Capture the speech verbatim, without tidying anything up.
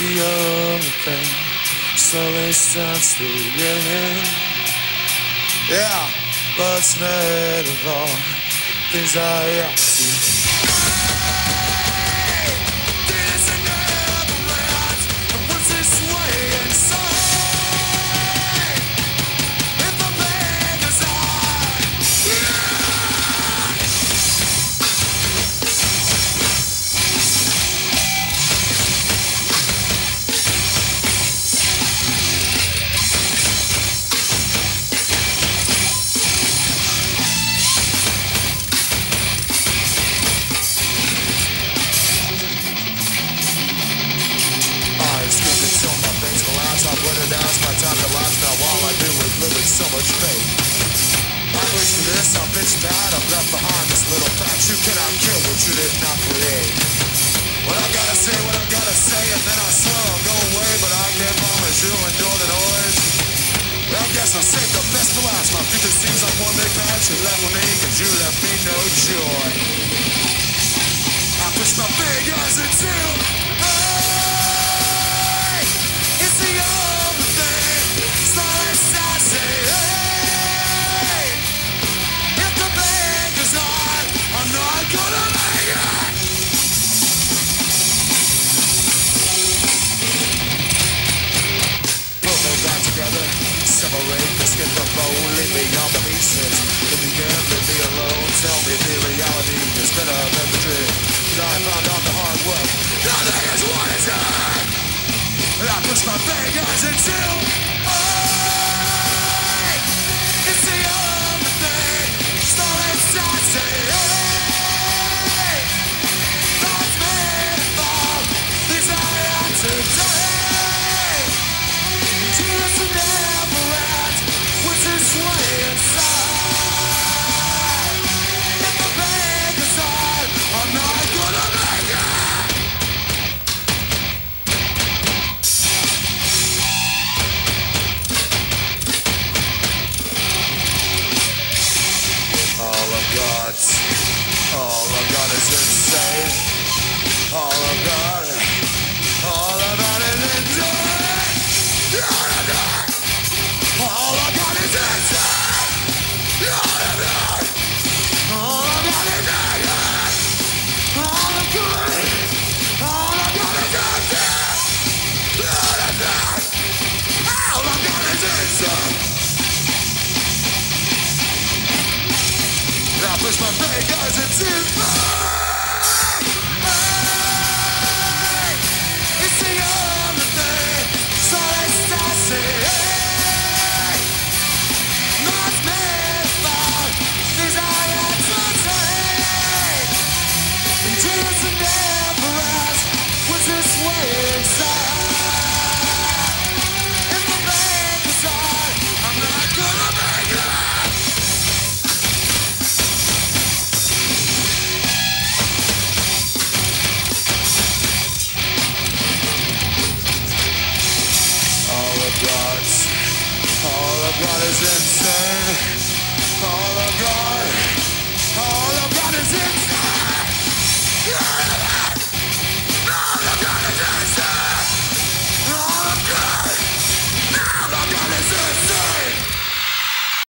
the only thing slowly since the beginning. Yeah, but it's made of all things I have to do. Push my fingers into mine.